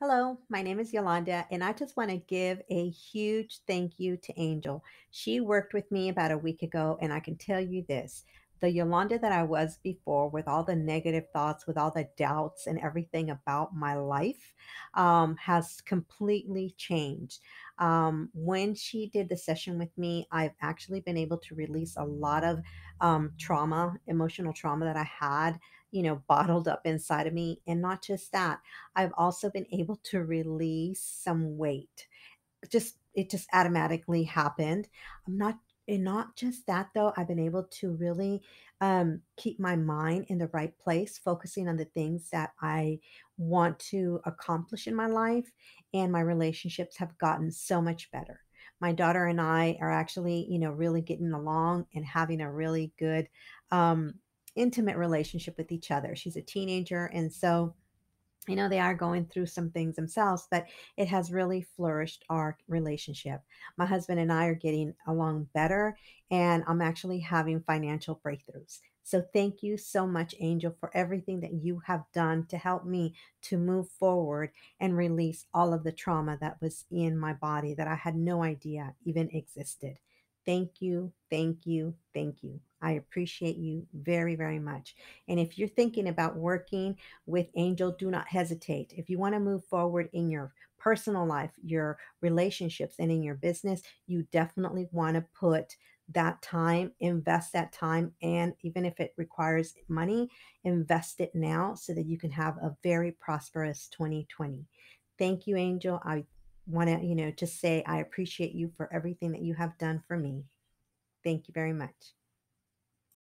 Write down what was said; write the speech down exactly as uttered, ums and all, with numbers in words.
Hello, my name is Yolanda, and I just want to give a huge thank you to Angel. She worked with me about a week ago, and I can tell you this. The Yolanda that I was before, with all the negative thoughts, with all the doubts and everything about my life, um, has completely changed. Um, when she did the session with me, I've actually been able to release a lot of um, trauma, emotional trauma that I had, you know, bottled up inside of me. And not just that, I've also been able to release some weight. Just, it just automatically happened. I'm not, and not just that though, I've been able to really um, keep my mind in the right place, focusing on the things that I want to accomplish in my life, and my relationships have gotten so much better. My daughter and I are actually, you know, really getting along and having a really good, um, intimate relationship with each other. She's a teenager, and so, you know, they are going through some things themselves, but it has really flourished our relationship. My husband and I are getting along better, and I'm actually having financial breakthroughs. So thank you so much, Angel, for everything that you have done to help me to move forward and release all of the trauma that was in my body that I had no idea even existed. Thank you, thank you, thank you. I appreciate you very, very much. And if you're thinking about working with Angel, do not hesitate. If you want to move forward in your personal life, your relationships, and in your business, you definitely want to put that time, invest that time, and even if it requires money, invest it now so that you can have a very prosperous twenty twenty. Thank you, Angel. I want to, you know, just say I appreciate you for everything that you have done for me. Thank you very much.